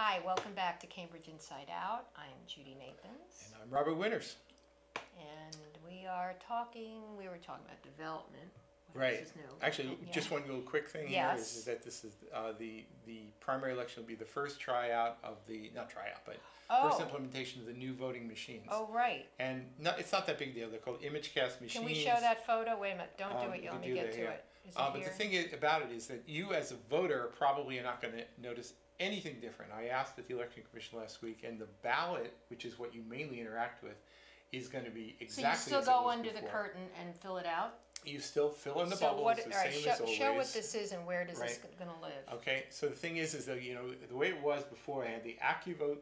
Hi, welcome back to Cambridge Inside Out. I'm Judy Nathans. And I'm Robert Winters. And we were talking about development. Right. Is new. Actually, yeah. Just one little quick thing here is that this is the primary election will be the first tryout of the, not tryout, but first implementation of the new voting machines. Oh, right. And no, it's not that big a deal. They're called ImageCast Machines. Can we show that photo? Wait a minute. Don't do it. You'll only get to it. But the thing about it is that you as a voter probably are not going to notice anything different. I asked at the Election Commission last week, and the ballot, which is what you mainly interact with, is going to be exactly so. You still go under the curtain and fill it out? You still fill in the bubbles, the same as always. Show what this is and where does this going to live. Okay, so the thing is that, you know, the way it was before, I had the AccuVote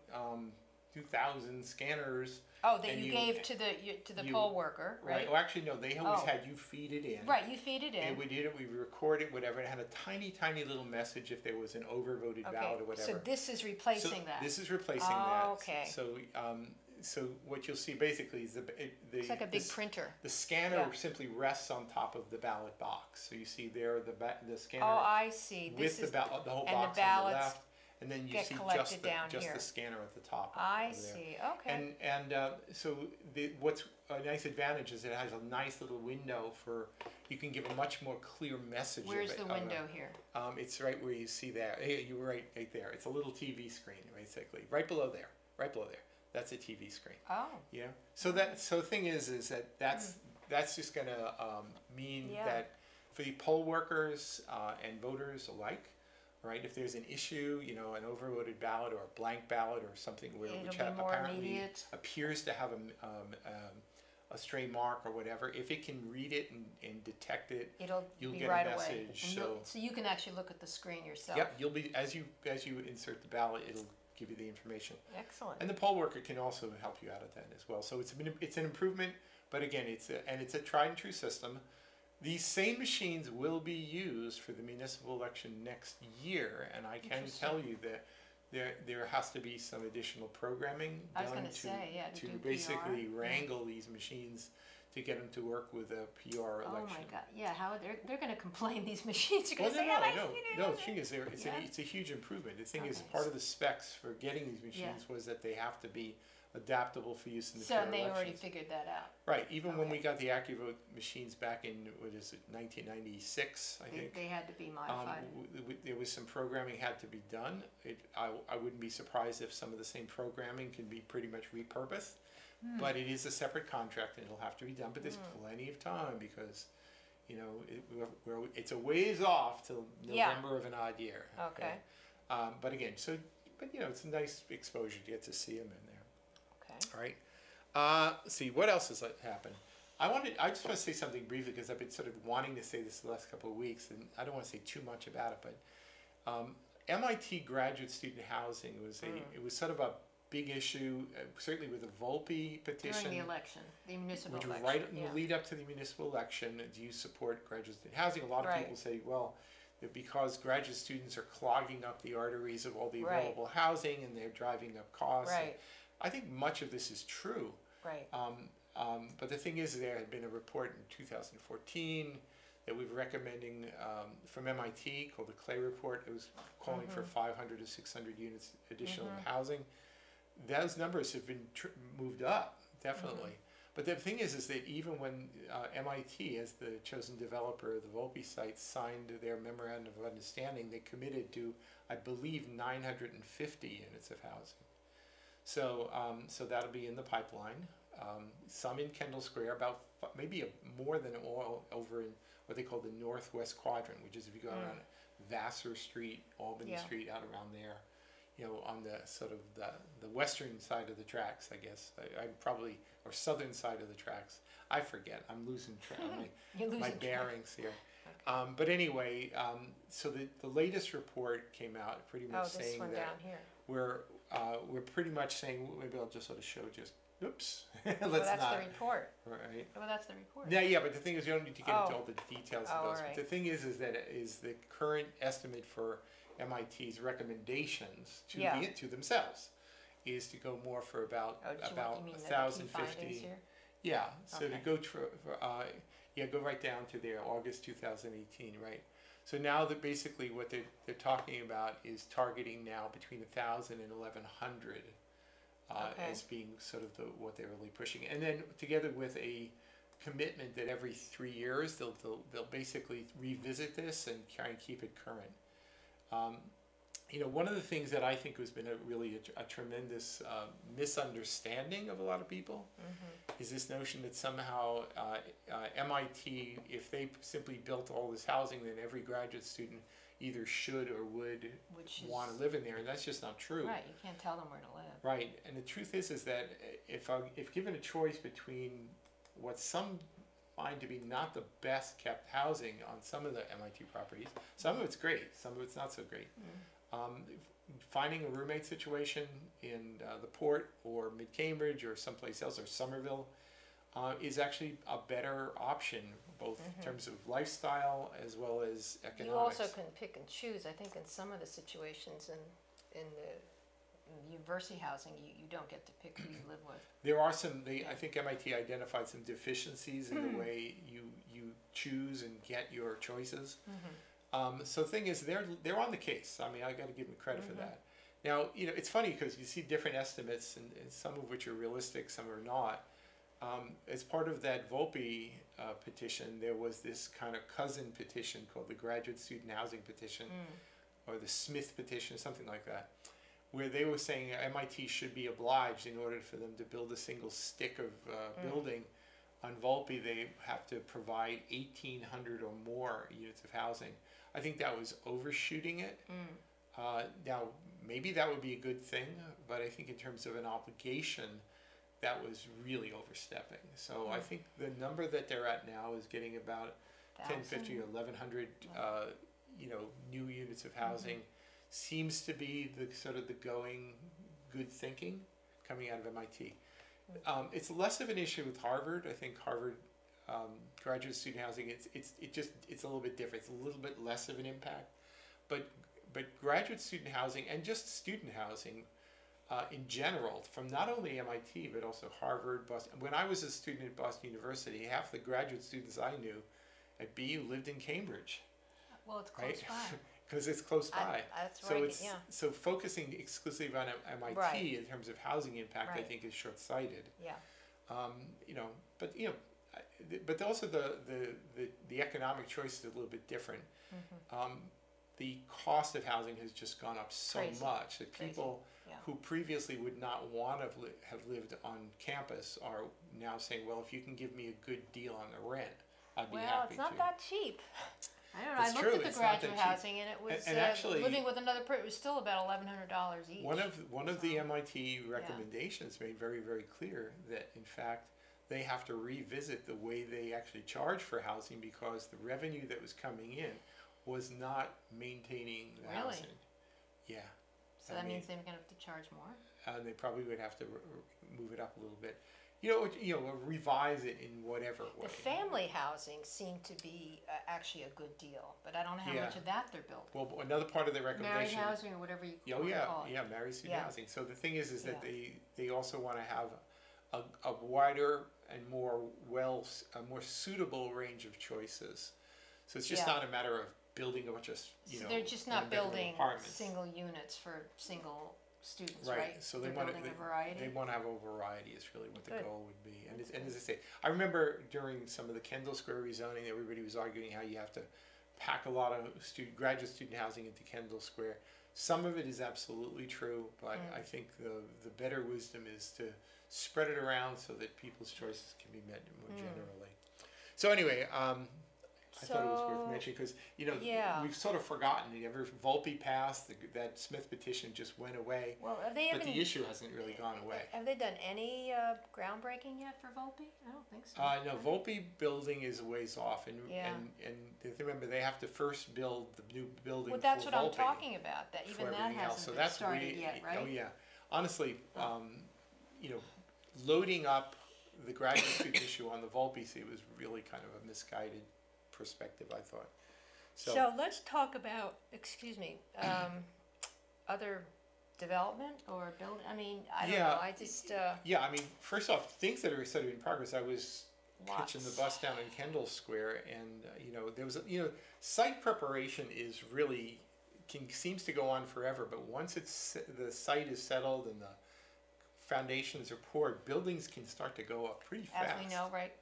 2000 scanners. Oh, that you gave to the poll worker, right? Well, actually, no, they always had you feed it in. Right, you feed it in. And we did it, we recorded whatever. It had a tiny, tiny little message if there was an overvoted ballot or whatever. So this is replacing that. This is replacing that. Okay. So, so what you'll see basically is it's like a big printer. The scanner simply rests on top of the ballot box. So you see there the scanner. Oh, I see. This is the whole box on the left. And then you see just the scanner at the top. I see. Okay. And so what's a nice advantage is it has a nice little window for you can give a much more clear message. Where's the window here? It's right where you see that. You were right there. It's a little TV screen basically, right below there. Right below there. That's a TV screen. Oh. Yeah. So the thing is that's just going to mean that for the poll workers and voters alike. Right, if there's an issue, you know, an overloaded ballot or a blank ballot or something which apparently appears to have a stray mark or whatever, if it can read it and detect it, you'll get a message. So you can actually look at the screen yourself. Yep, you'll be as you insert the ballot, it'll give you the information. Excellent. And the poll worker can also help you out at that as well. So it's an improvement, but again, it's a tried and true system. These same machines will be used for the municipal election next year, and I can tell you that there has to be some additional programming done to basically wrangle these machines to get them to work with a PR election. Oh my God! Yeah, how they're going to complain? These machines are going to say, no. The thing is, it's a huge improvement. The thing is, part of the specs for getting these machines was that they have to be adaptable for use in the future. So they already figured that out. Right. Even when we got the AccuVote machines back in, 1996, I think. They had to be modified. There was some programming had to be done. I wouldn't be surprised if some of the same programming can be pretty much repurposed. But it is a separate contract and it'll have to be done. But there's plenty of time because, you know, it's a ways off till November of an odd year. Okay. But again, but you know, it's a nice exposure to get to see them in there. All right. See what else has happened. I just want to say something briefly because I've been sort of wanting to say this the last couple of weeks, and I don't want to say too much about it. But MIT graduate student housing was it was sort of a big issue, certainly with the Volpe petition during the election, the municipal election, right in the lead up to the municipal election. Do you support graduate student housing? A lot of people say, well, because graduate students are clogging up the arteries of all the available housing, and they're driving up costs. Right. And, I think much of this is true, right? But the thing is, there had been a report in 2014 that we were recommending from MIT called the Clay Report. It was calling for 500 to 600 units additional housing. Those numbers have been moved up, definitely. But the thing is that even when MIT, as the chosen developer of the Volpe site, signed their memorandum of understanding, they committed to, I believe, 950 units of housing. So, so that'll be in the pipeline. Some in Kendall Square, about more than all over in what they call the Northwest Quadrant, which is if you go around Vassar Street, Albany Street, out around there, you know, on the sort of the western side of the tracks, I guess. I'm probably or southern side of the tracks. I forget. I'm losing track. my bearings here. Okay. But anyway, so the latest report came out pretty much saying that down here. We're pretty much saying, maybe I'll just sort of show just, oops, that's the report. Right. Well, that's the report. Yeah, but the thing is, you don't need to get into all the details of those. Right. But the thing is the current estimate for MIT's recommendations to to themselves is to go more for about 1,050. Yeah, so to go right down to their August 2018, right? So now that basically what they're talking about is targeting now between 1,000 and 1,100 as being sort of what they're really pushing. And then together with a commitment that every 3 years they'll basically revisit this and try and keep it current. You know, one of the things that I think has been a tremendous misunderstanding of a lot of people is this notion that somehow MIT, if they simply built all this housing, then every graduate student either should or would want to live in there, and that's just not true. Right, you can't tell them where to live. Right, and the truth is that if given a choice between what some find to be not the best kept housing on some of the MIT properties, some of it's great, some of it's not so great. Finding a roommate situation in the Port or mid-Cambridge or someplace else or Somerville is actually a better option, both in terms of lifestyle as well as economics. You also can pick and choose. I think in some of the situations in the university housing, you don't get to pick who you live with. There are some, I think MIT identified some deficiencies in the way you choose and get your choices. So the thing is, they're on the case. I mean, I got to give them credit for that. Now, you know, it's funny because you see different estimates, and some of which are realistic, some are not. As part of that Volpe petition, there was this kind of cousin petition called the Graduate Student Housing Petition, or the Smith Petition, something like that, where they were saying MIT should be obliged, in order for them to build a single stick of building on Volpe, they have to provide 1,800 or more units of housing. I think that was overshooting it. Now, maybe that would be a good thing, but I think in terms of an obligation, that was really overstepping. So I think the number that they're at now is getting about 1,050 or 1,100 you know, new units of housing. Seems to be the sort of the going good thinking coming out of MIT. It's less of an issue with Harvard. I think Harvard graduate student housing, it's a little bit different. It's a little bit less of an impact. But graduate student housing and just student housing in general, from not only MIT but also Harvard, Boston. When I was a student at Boston University, half the graduate students I knew at BU lived in Cambridge. Well, it's close by. Because it's close by. That's right, yeah. So focusing exclusively on MIT in terms of housing impact, I think, is short-sighted. Yeah. But also the economic choice is a little bit different. The cost of housing has just gone up so much that people who previously would not want to have lived on campus are now saying, well, if you can give me a good deal on the rent, I'd be happy to. Well, it's not that cheap. I don't know. It's I looked at the graduate housing, and it was actually, living with another person. It was still about $1,100 each. One of the MIT recommendations made very, very clear that in fact they have to revisit the way they actually charge for housing, because the revenue that was coming in was not maintaining the housing. Yeah. So that means they're going to have to charge more. They probably would have to move it up a little bit. You know, revise it in whatever way. The family housing seemed to be actually a good deal, but I don't know how much of that they're building. Well, another part of the recommendation, married housing or whatever you call it. Married student housing. So the thing is that they also want to have a wider and more suitable range of choices. So it's just not a matter of building a bunch of so they're just not building single units for single students, right? So they want to have a variety is really what the goal would be. And as I say, I remember during some of the Kendall Square rezoning, everybody was arguing how you have to pack a lot of graduate student housing into Kendall Square. Some of it is absolutely true, but I think the better wisdom is to spread it around so that people's choices can be met more generally. So anyway, I thought it was worth mentioning because, you know, we've sort of forgotten it. Ever Volpe passed, that Smith petition just went away. Well, but the issue hasn't really gone away. Have they done any groundbreaking yet for Volpe? I don't think so. No, Volpe building is a ways off. And remember, they have to first build the new building for Volpe. Well, that's what I'm talking about, that even that hasn't been started yet, right? Oh, yeah. Honestly, you know, loading up the graduate student issue on the Volpe seat was really kind of a misguided perspective, I thought. So let's talk about, excuse me, other development or build. I mean, I don't know. I just. Yeah, I mean, first off, things that are sort of in progress. I was Pitching the bus down in Kendall Square, and site preparation is really seems to go on forever. But once the site is settled and the foundations are poured, buildings can start to go up pretty fast. As we know, right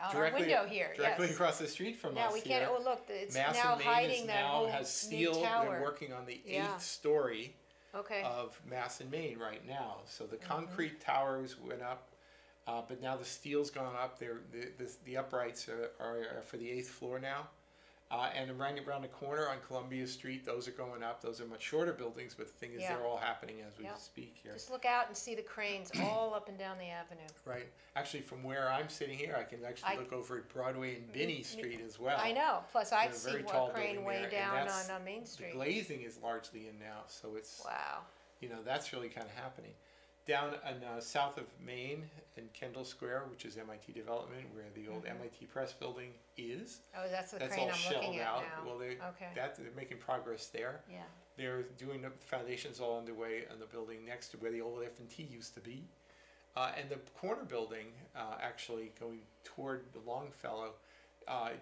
out directly, our window here, directly across the street from us. Now we can't. Oh, look, it's now hiding that whole new tower. Mass and Main has steel. They're working on the 8th story of Mass and Main right now. So the concrete towers went up. But now the steel's gone up. The uprights are for the 8th floor now. And right around the corner on Columbia Street, those are going up. Those are much shorter buildings, but the thing is they're all happening as we speak here. Just look out and see the cranes all up and down the avenue. Right. Actually, from where I'm sitting here, I can actually look over at Broadway and Binney Street as well. I know. Plus, I've seen one crane way down on Main Street. The glazing is largely in now, so it's, that's really kind of happening. Down in, south of Main in Kendall Square, which is MIT Development, where the old MIT Press building is. Oh, that's the crane I'm looking at now. Well, they're making progress there. Yeah. They're doing the foundations all underway on the building next to where the old F&T used to be. And the corner building, actually going toward the Longfellow,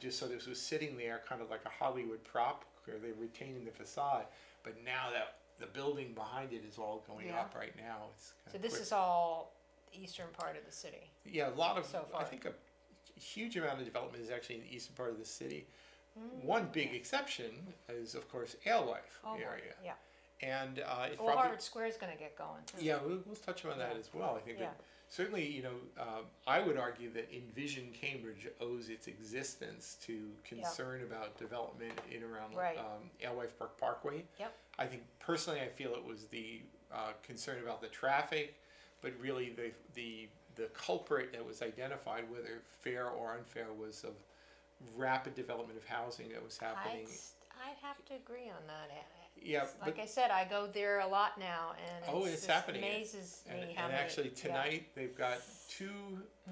just so this was sitting there kind of like a Hollywood prop where they're retaining the facade. But now the building behind it is all going up right now. It's kind of quick. Is all the eastern part of the city. Yeah, a lot of, so far. I think a huge amount of development is actually in the eastern part of the city. One big exception is, of course, Alewife area. Yeah. And it's probably, Harvard Square is going to get going. Yeah, we'll touch on that as well. I think that certainly, I would argue that Envision Cambridge owes its existence to concern about development in around Alewife Park Parkway. Yep. I think personally, I feel it was the concern about the traffic, but really the culprit that was identified, whether fair or unfair, was of rapid development of housing that was happening. I'd have to agree on that. Yeah, like I said, I go there a lot now, and it's happening. Amazes me how many. And actually tonight they've got two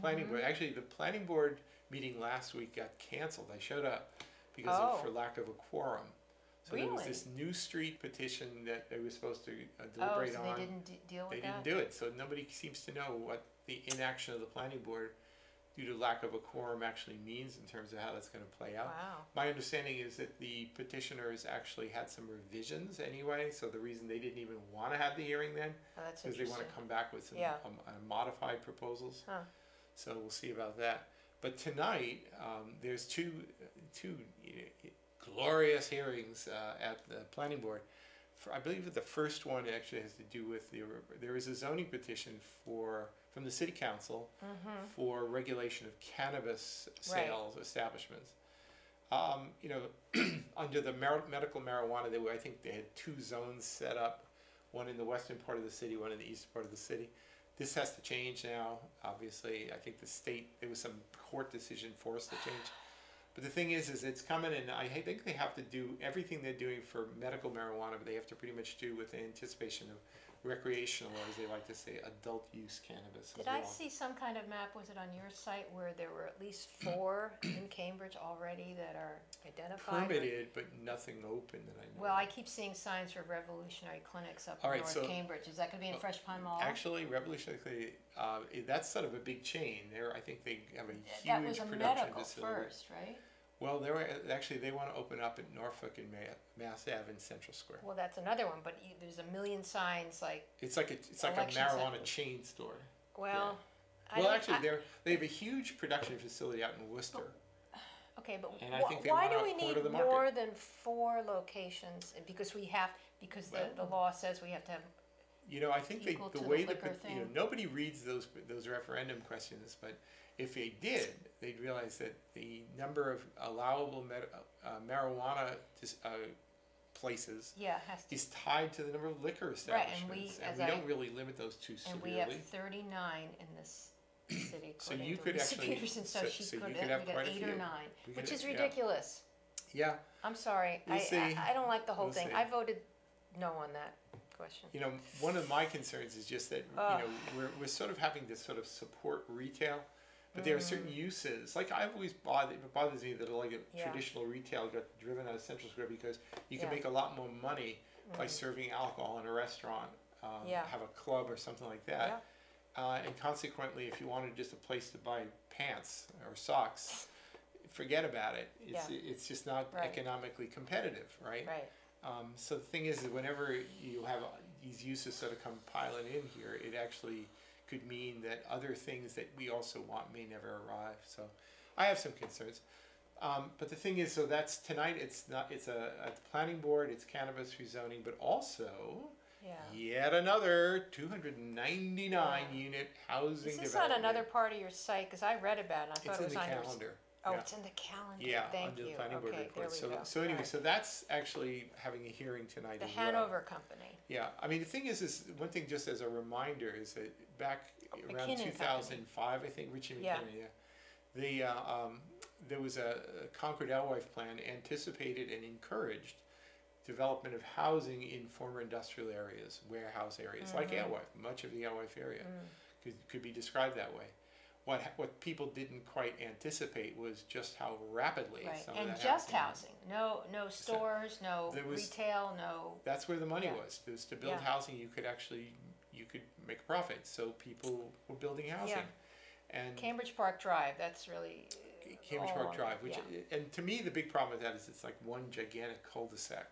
planning board. Actually, the planning board meeting last week got canceled. I showed up because for lack of a quorum. So there was this new street petition that they were supposed to deliberate on. They didn't deal with that. They didn't do it. So nobody seems to know what the inaction of the planning board due to lack of a quorum actually means in terms of how that's going to play out. Wow. My understanding is that the petitioners actually had some revisions anyway, so the reason they didn't even want to have the hearing then is because they want to come back with some modified proposals. Huh. So we'll see about that. But tonight, there's two glorious hearings at the planning board. I believe that the first one actually has to do with there is a zoning petition from the city council for regulation of cannabis sales establishments. Under the medical marijuana, I think they had two zones set up, one in the western part of the city, one in the eastern part of the city. This has to change now, obviously. I think the state, there was some court decision forced to change. But the thing is it's coming, and I think they have to do everything they're doing for medical marijuana, but they have to pretty much do with anticipation of recreational, or as they like to say, adult use cannabis. Did I see some kind of map, was it on your site, where there were at least 4 in Cambridge already that are identified? Permitted, but nothing open that I know. Well, I keep seeing signs for revolutionary clinics up in North Cambridge. Is that going to be in Fresh Pond Mall? Actually, revolutionary, that's sort of a big chain. I think they have a huge production facility. That was a medical first, right? Well, they want to open up at Norfolk and Mass Ave and Central Square. Well, that's another one, but there's a million signs like. It's like a marijuana chain store. Well, yeah. Well, actually, they have a huge production facility out in Worcester. But why do we need more than 4 locations? Because the law says we have to have. I think the way that nobody reads those referendum questions, but. If they did, they'd realize that the number of allowable marijuana places is tied to the number of liquor establishments. Right, and we don't really limit those too severely. And we have 39 in this city. So you could actually, Peterson, so you could have quite a few. 8 or 9, which is ridiculous. Yeah. I'm sorry. I don't like the whole thing. I voted no on that question. One of my concerns is just that we're sort of having to support retail. But there are certain uses, like I've always it bothers me that traditional retail got driven out of Central Square because you can make a lot more money by serving alcohol in a restaurant, have a club or something like that. and consequently, if you wanted just a place to buy pants or socks, forget about it. It's, yeah. It's just not right. Economically competitive, right? Right. So the thing is that whenever you have these uses sort of come piling in here, it actually could mean that other things that we also want may never arrive. So I have some concerns. But the thing is, so that's tonight. It's not. It's a planning board. It's cannabis rezoning, but also yeah. Yet another 299 unit housing. Is this on another part of your site? Because I read about it. And I thought it's it was on your calendar. Oh, yeah. It's in the calendar. Yeah, thank under you. The planning board report. So anyway, right. So that's actually having a hearing tonight. The as Hanover well. Company. Yeah, I mean the thing is one thing just as a reminder is that back around 2005, I think Richard McKinnon, there was a Concord Alewife plan anticipated and encouraged development of housing in former industrial areas, warehouse areas, like Alewife. Much of the Alewife area could be described that way. What people didn't quite anticipate was just how rapidly some of that happened. And just housing, no stores, no retail, no. That's where the money was to build housing. You could make a profit. So people were building housing, and Cambridge Park Drive. That's really Cambridge Park Drive. Which and to me the big problem with that is it's like one gigantic cul-de-sac.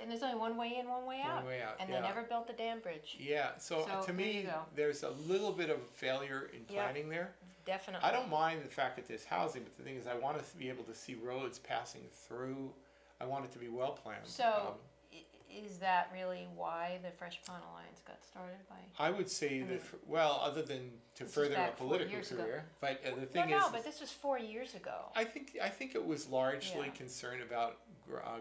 And there's only one way in, one way out. And they never built the dam bridge. Yeah, so to me, there's a little bit of failure in planning there. Definitely. I don't mind the fact that there's housing, but the thing is I want to be able to see roads passing through. I want it to be well planned. So is that really why the Fresh Pond Alliance got started by? I would say that, well, other than to further a political career. Ago. But the thing is... No, but this was 4 years ago. I think it was largely concerned about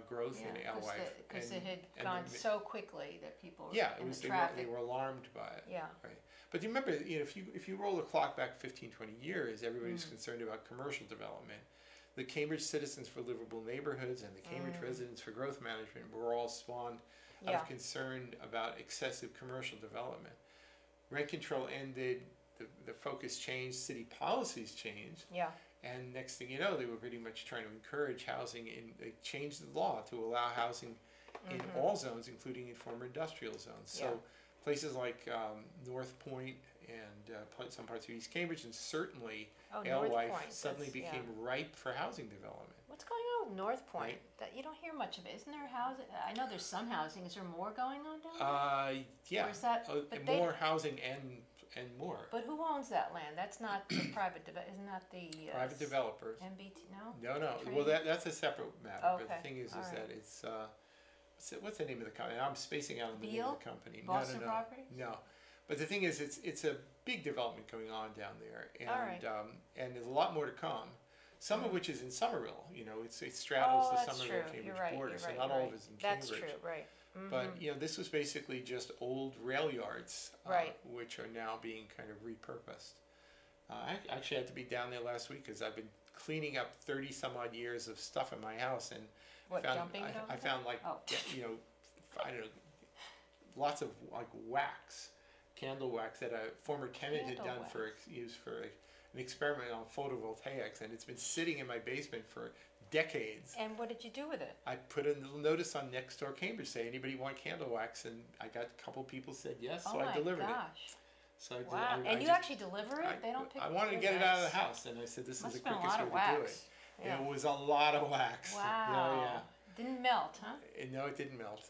growth in Alewife. Because it had gone so quickly that people were they were alarmed by it. Yeah. Right. But do you remember, you know, if you roll the clock back 15, 20 years, everybody's concerned about commercial development. The Cambridge Citizens for Livable Neighborhoods and the Cambridge Residents for Growth Management were all spawned out of concern about excessive commercial development. Rent control ended, the focus changed, city policies changed, and next thing you know, they were pretty much trying to encourage housing. They changed the law to allow housing in all zones, including in former industrial zones. So places like North Point and some parts of East Cambridge, and certainly Alewife suddenly became ripe for housing development. What's going on with North Point? Right. That you don't hear much of it. Isn't there housing? I know there's some housing. Is there more going on down there? Yeah. Or is that, more housing and more. But who owns that land? That's not the private developer. Isn't that the private developers? MBT? No. No. Well, that's a separate matter. Okay. But the thing is right. that it's. What's the name of the company? I'm spacing out on the name of the company. Boston Properties? No. But the thing is, it's a big development going on down there. And, and there's a lot more to come, some of which is in Somerville. You know, it straddles the Somerville-Cambridge border, so not all of it is in Cambridge. That's true, right. Mm-hmm. But, you know, this was basically just old rail yards, which are now being kind of repurposed. I actually had to be down there last week because I've been cleaning up 30-some-odd years of stuff in my house, and I found like you know, I don't know, lots of like wax, candle wax that a former tenant had done for an experiment on photovoltaics, and it's been sitting in my basement for decades. And what did you do with it? I put a little notice on Nextdoor Cambridge, say anybody want candle wax, and I got a couple people said yes, so I delivered it. So I actually deliver it? They don't pick it up. I wanted to get it out of the house, and I said this is the quickest way to do it. Yeah. It was a lot of wax. Wow. Didn't melt, huh? No, it didn't melt.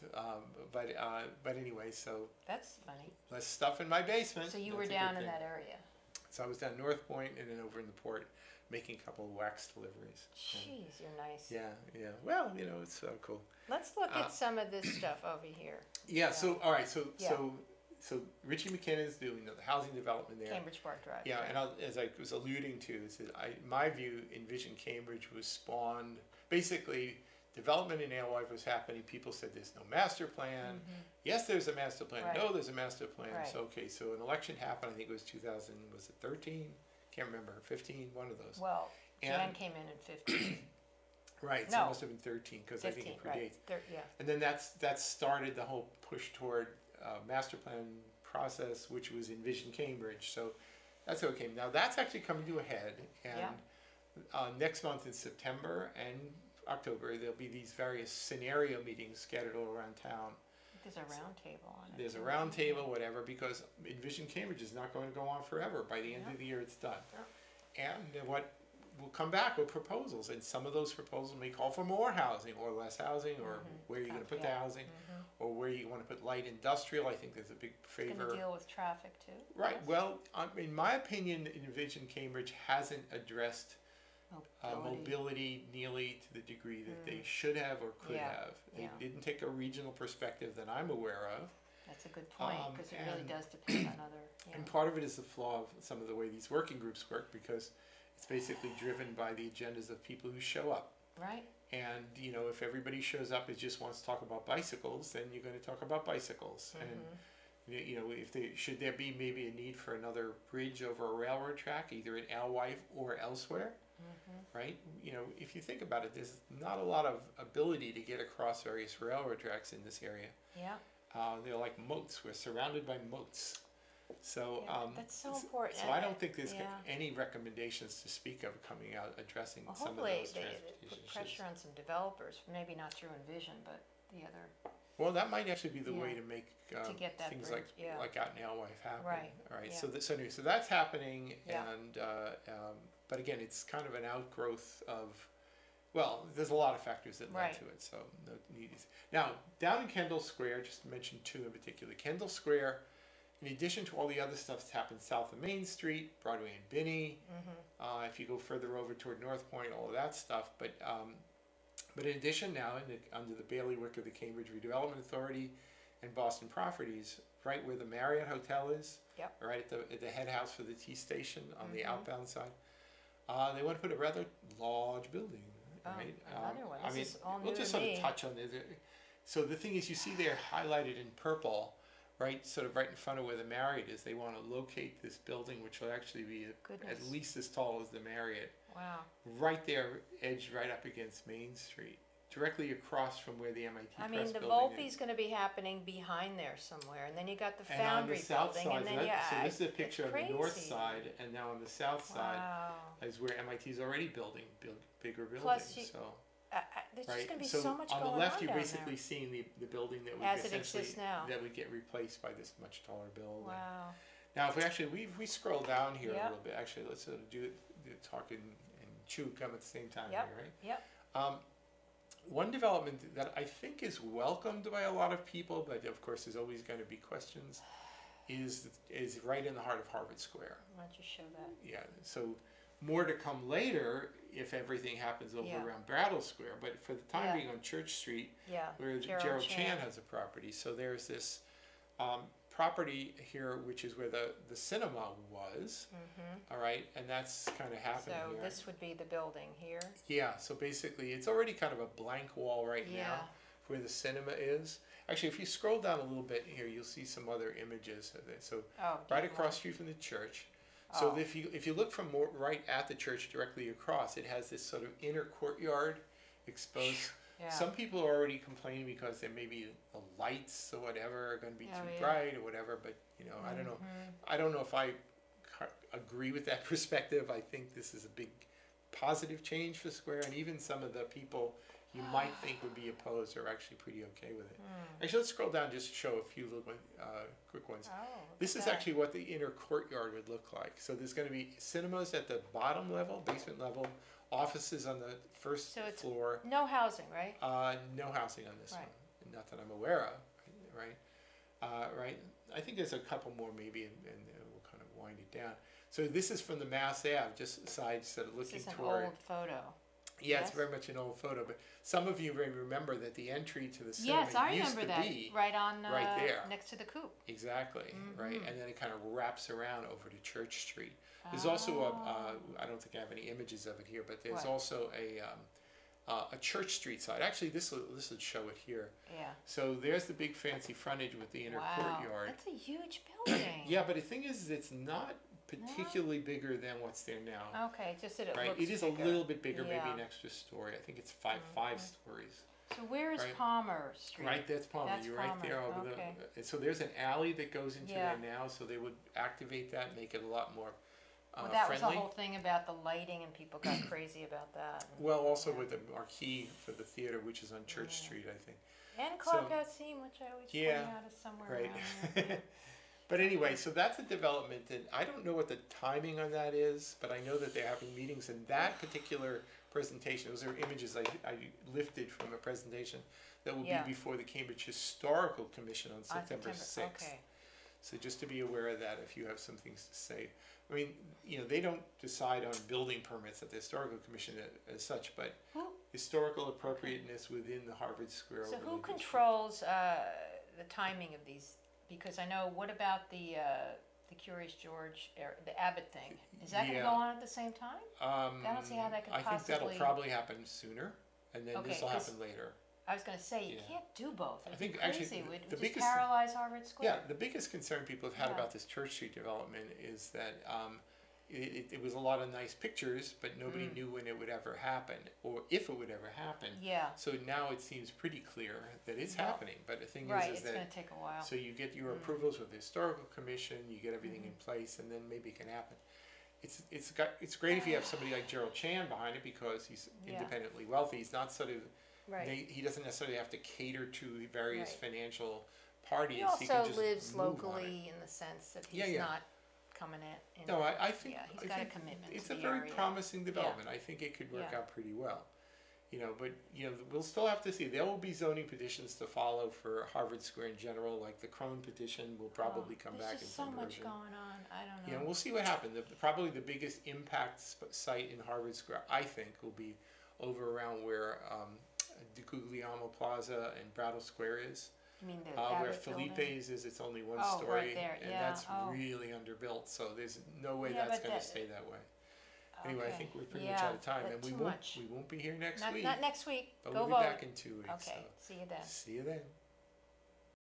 But anyway, so... That's funny. Less stuff in my basement. So you were down in that area. So I was down North Point and then over in the port making a couple of wax deliveries. Jeez, you're nice. Yeah. Well, you know, it's cool. Let's look at some of this stuff over here. Yeah, so, all right, So Richie McKinnon is doing the housing development there. Cambridge Park Drive. Yeah, and as I was alluding to, is that my view, Envision Cambridge was spawned. Basically, development in Alewife was happening. People said there's no master plan. Yes, there's a master plan. Right. No, there's a master plan. Right. So okay, so an election happened. I think it was 2013. Can't remember. 15. One of those. Well, Jan came in 15. Right, so it must have been 13 because I think it predates. And then that started the whole push toward. Master plan process, which was Envision Cambridge. So that's how it came. Now that's actually coming to a head, and next month in September and October there'll be these various scenario meetings scattered all around town There's a round table on it. There's a round table, whatever, because Envision Cambridge is not going to go on forever. By the end of the year, it's done. And what we'll come back with proposals, and some of those proposals may call for more housing or less housing, or where you're going to put the housing, or where you want to put light industrial. I think there's a big favor. It's going to deal with traffic too. Right. Yes. Well, in my opinion, Envision Cambridge hasn't addressed mobility nearly to the degree that they should have or could have. They didn't take a regional perspective that I'm aware of. That's a good point, because it really does depend on other. And part of it is the flaw of some of the way these working groups work, because it's basically driven by the agendas of people who show up. Right. And, you know, if everybody shows up and just wants to talk about bicycles, then you're going to talk about bicycles. And, you know, if they, should there be maybe a need for another bridge over a railroad track, either in Alewife or elsewhere, right? You know, if you think about it, there's not a lot of ability to get across various railroad tracks in this area. Yeah. They're like moats. We're surrounded by moats. So that's so important. So I don't think there's any recommendations to speak of coming out addressing some of those transportation issues. Hopefully, put pressure on some developers. Maybe not through Envision, but the other. Well, that might actually be the way to make to get that things bridge, like out in Alewife happen. Right. All right. Yeah. So so anyway, so that's happening, and but again, it's kind of an outgrowth of. Well, there's a lot of factors that led to it. So no need. Now down in Kendall Square, just to mention two in particular, Kendall Square. In addition to all the other stuff that's happened south of Main Street, Broadway and Binney, if you go further over toward North Point, all of that stuff. But in addition now, under the bailiwick of the Cambridge Redevelopment Authority and Boston Properties, right where the Marriott Hotel is, right at the head house for the T station on the outbound side, they want to put a rather large building. Right? Another one. I mean, we'll just sort of touch on this. So the thing is, you see there highlighted in purple. Right, sort of right in front of where the Marriott is, they want to locate this building, which will actually be at least as tall as the Marriott. Wow! Right there, edged right up against Main Street, directly across from where the MIT. I mean, the Volpe is going to be happening behind there somewhere, and then you got the Foundry building, and on the south side. And then, so this is a picture of the north side, and now on the south side is where MIT is already building bigger buildings. Plus there's just going to be so much going on. On the left, you're basically seeing the building that would get replaced by this much taller building. Wow. Now, if we actually we scroll down here a little bit, actually, let's sort of do talk and chew gum at the same time, right? One development that I think is welcomed by a lot of people, but of course, there's always going to be questions, is right in the heart of Harvard Square. Why don't you show that? Yeah. So. More to come later if everything happens over around Brattle Square. But for the time being on Church Street, where Gerald Chan has a property. So there's this property here, which is where the cinema was. All right. And that's kind of happening so here. This would be the building here. Yeah. So basically, it's already kind of a blank wall right now where the cinema is. Actually, if you scroll down a little bit here, you'll see some other images of it. So right across the street from the church. So if you look from right at the church directly across, it has this sort of inner courtyard exposed. Some people are already complaining because there may be the lights or whatever are going to be too bright or whatever. But you know, I don't know. I don't know if I agree with that perspective. I think this is a big positive change for Square, and even some of the people you might think would be opposed are actually pretty okay with it. Actually, let's scroll down just to show a few little quick ones. This is actually what the inner courtyard would look like. So there's going to be cinemas at the bottom level, basement level, offices on the first floor. No housing, right? No housing on this one. Not that I'm aware of, right? I think there's a couple more maybe, and we'll kind of wind it down. So this is from the Mass Ave, just side sort of looking toward. This is an old photo. Yeah, it's very much an old photo, but some of you may remember that the entry to the cinema used to be right on, right there, next to the coop. Exactly, right, and then it kind of wraps around over to Church Street. There's also a, I don't think I have any images of it here, but there's also a Church Street side. Actually, this would show it here. Yeah. So there's the big fancy frontage with the inner courtyard. That's a huge building. Yeah, but the thing is, it's not particularly bigger than what's there now. Okay, just that it looks bigger. It is a little bit bigger, maybe an extra story. I think it's five stories. So where is Palmer Street? Right, that's Palmer. That's right there over the. So there's an alley that goes into there now. So they would activate that, make it a lot more well, that friendly. Was the whole thing about the lighting, and people got crazy about that. Well, also with the marquee for the theater, which is on Church Street, I think. And Clubhouse Scene, which I always point out is somewhere around there. Yeah. But anyway, so that's a development, and I don't know what the timing on that is, but I know that they're having meetings, and that particular presentation, those are images I lifted from a presentation that will be before the Cambridge Historical Commission on September 6th. Okay. So just to be aware of that if you have some things to say. I mean, you know, they don't decide on building permits at the Historical Commission as such, but historical appropriateness within the Harvard Square. So who controls the timing of these? Because I know, what about the Curious George, the Abbott thing? Is that going to go on at the same time? I don't see how that could possibly... I think that'll probably happen sooner, and then this will happen later. I was going to say, you can't do both. It'd be crazy. Actually, would just paralyze Harvard Square. Yeah, the biggest concern people have had about this Church Street development is that it was a lot of nice pictures, but nobody knew when it would ever happen or if it would ever happen. Yeah. So now it seems pretty clear that it's happening, but the thing is that it's going to take a while. So you get your approvals with the Historical Commission, you get everything in place, and then maybe it can happen. It's great if you have somebody like Gerald Chan behind it, because he's independently wealthy. He's not sort of... Right. He doesn't necessarily have to cater to various financial parties. He also can just lives locally in the sense that he's not coming in. No, I think he's got a commitment. It's a very promising development. I think it could work out pretty well. You know, but you know, we'll still have to see. There will be zoning petitions to follow for Harvard Square in general, like the Crone petition will probably come back. There's so much going on. I don't know. Yeah, you know, we'll see what happens. Probably the biggest impact site in Harvard Square, I think, will be over around where. DiGuglielmo Plaza and Brattle Square is. You mean the where Felipe's is, it's only one story. Right there. And that's really underbuilt, so there's no way that's going to stay that way. Anyway, I think we're pretty much out of time. And we won't be here next week. Not next week. But we'll be back in 2 weeks. Okay, so. See you then. See you then.